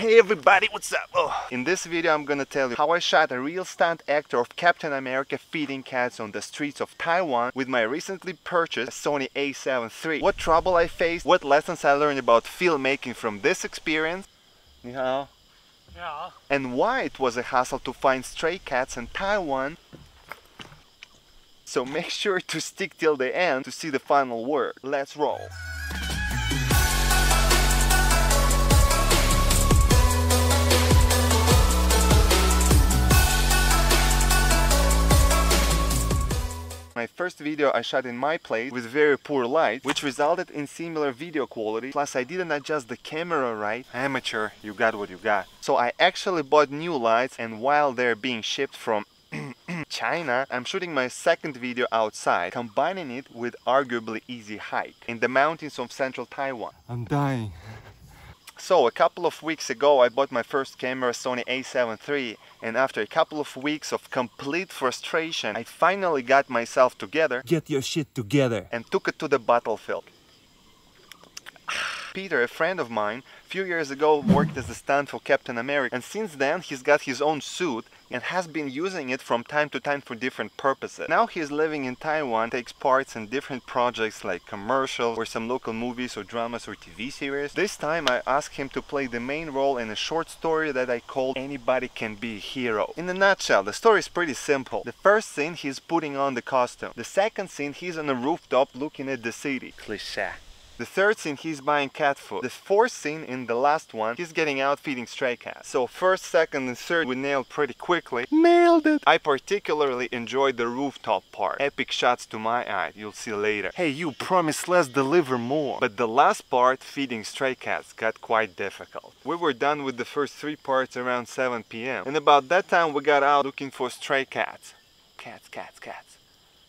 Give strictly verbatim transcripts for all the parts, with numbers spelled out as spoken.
Hey everybody, what's up? Oh. In this video I'm gonna tell you how I shot a real stunt actor of Captain America feeding cats on the streets of Taiwan with my recently purchased Sony A seven three. What trouble I faced, what lessons I learned about filmmaking from this experience. You know? Yeah. And why it was a hassle to find stray cats in Taiwan. So make sure to stick till the end to see the final word. Let's roll! My first video I shot in my place with very poor light, which resulted in similar video quality, plus I didn't adjust the camera right. Amateur, you got what you got. So I actually bought new lights, and while they're being shipped from China, I'm shooting my second video outside, combining it with arguably easy hike in the mountains of central Taiwan. I'm dying. So a couple of weeks ago I bought my first camera, Sony A seven three, and after a couple of weeks of complete frustration I finally got myself together. Get your shit together. And took it to the battlefield. Peter, a friend of mine, a few years ago worked as a stunt for Captain America, and since then he's got his own suit and has been using it from time to time for different purposes. Now he's living in Taiwan, takes parts in different projects like commercials or some local movies or dramas or T V series. This time I asked him to play the main role in a short story that I called Anybody Can Be a Hero. In a nutshell, the story is pretty simple. The first scene, he's putting on the costume. The second scene, he's on a rooftop looking at the city. Cliché. The third scene, he's buying cat food. The fourth scene, in the last one, he's getting out feeding stray cats. So first, second and third we nailed pretty quickly. Nailed it! I particularly enjoyed the rooftop part. Epic shots to my eye, you'll see later. Hey you, promise less, deliver more. But the last part, feeding stray cats, got quite difficult. We were done with the first three parts around seven p m and about that time we got out looking for stray cats. Cats, cats, cats.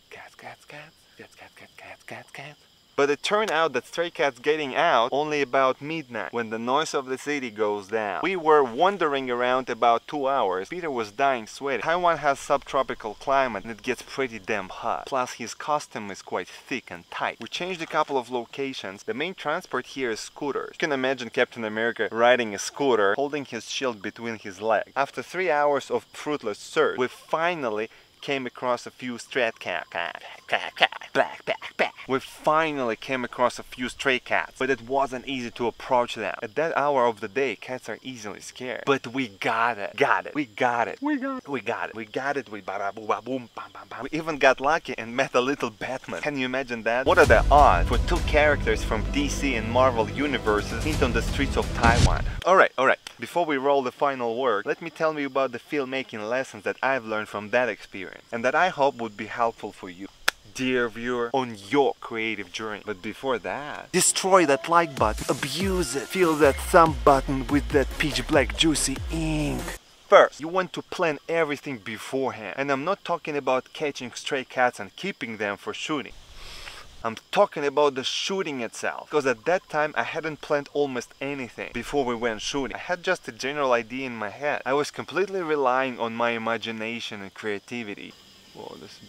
Cats, cats, cats. Cats, cats, cats, cats, cats, cats. But it turned out that stray cats getting out only about midnight, when the noise of the city goes down. We were wandering around about two hours. Peter was dying sweaty. Taiwan has subtropical climate and it gets pretty damn hot. Plus his costume is quite thick and tight. We changed a couple of locations. The main transport here is scooters. You can imagine Captain America riding a scooter, holding his shield between his legs. After three hours of fruitless search, we finally came across a few stray cats. We finally came across a few stray cats, but it wasn't easy to approach them. At that hour of the day, cats are easily scared. But we got it. Got it. We got it. We got it. We got it. We got it. We even got lucky and met a little Batman. Can you imagine that? What are the odds for two characters from D C and Marvel universes meet on the streets of Taiwan? Alright, alright. Before we roll the final word, let me tell you about the filmmaking lessons that I've learned from that experience, and that I hope would be helpful for you, dear viewer, on your creative journey. But before that, destroy that like button, abuse it, fill that thumb button with that peach black juicy ink. First, you want to plan everything beforehand, and I'm not talking about catching stray cats and keeping them for shooting. I'm talking about the shooting itself, because at that time I hadn't planned almost anything before we went shooting. I had just a general idea in my head. I was completely relying on my imagination and creativity. Whoa, this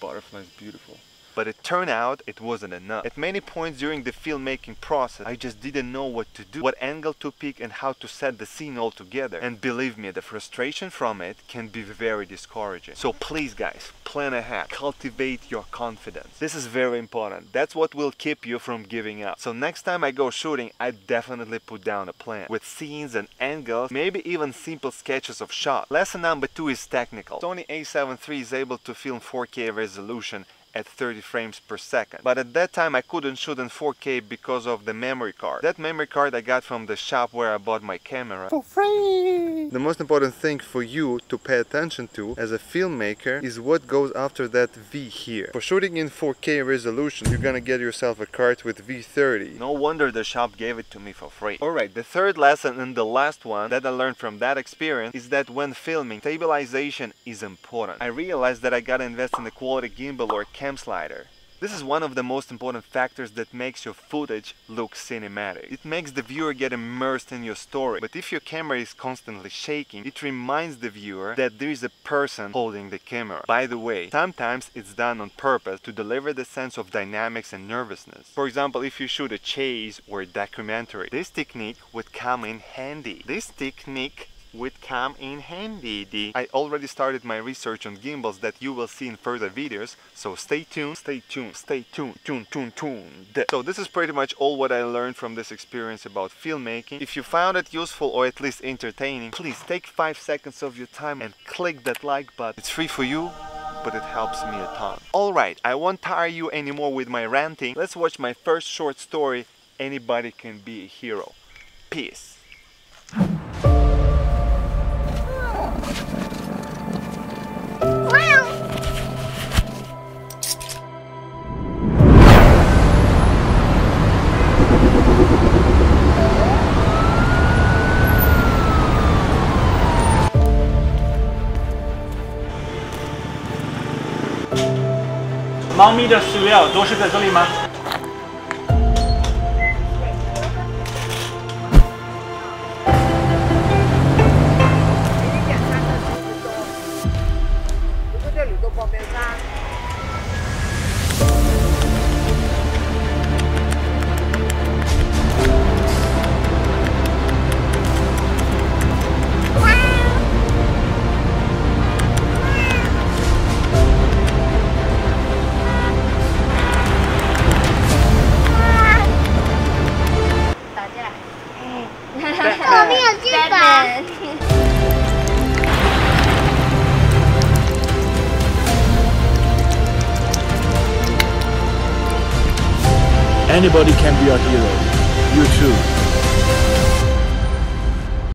butterfly is beautiful. But it turned out it wasn't enough. At many points during the filmmaking process, I just didn't know what to do, what angle to pick and how to set the scene all together. And believe me, the frustration from it can be very discouraging. So please guys, plan ahead, cultivate your confidence. This is very important. That's what will keep you from giving up. So next time I go shooting, I definitely put down a plan with scenes and angles, maybe even simple sketches of shots. Lesson number two is technical. Sony A seven three is able to film four K resolution at thirty frames per second. But at that time I couldn't shoot in four K because of the memory card. That memory card I got from the shop where I bought my camera for free. The most important thing for you to pay attention to as a filmmaker is what goes after that V here. For shooting in four K resolution, you're gonna get yourself a card with V thirty. No wonder the shop gave it to me for free. Alright, the third lesson and the last one that I learned from that experience is that when filming, stabilization is important. I realized that I gotta invest in a quality gimbal or camera slider. This is one of the most important factors that makes your footage look cinematic. It makes the viewer get immersed in your story, but if your camera is constantly shaking, it reminds the viewer that there is a person holding the camera. By the way, sometimes it's done on purpose to deliver the sense of dynamics and nervousness. For example, if you shoot a chase or a documentary, this technique would come in handy. This technique would come in handy. I already started my research on gimbals that you will see in further videos, so stay tuned, stay tuned, stay tuned, tuned, tuned, tuned. So this is pretty much all what I learned from this experience about filmmaking. If you found it useful or at least entertaining, please take five seconds of your time and click that like button. It's free for you, but it helps me a ton. Alright, I won't tire you anymore with my ranting. Let's watch my first short story, Anybody Can Be a Hero. Peace.猫咪的饲料都是在这里吗？ Anybody can be a hero. You too.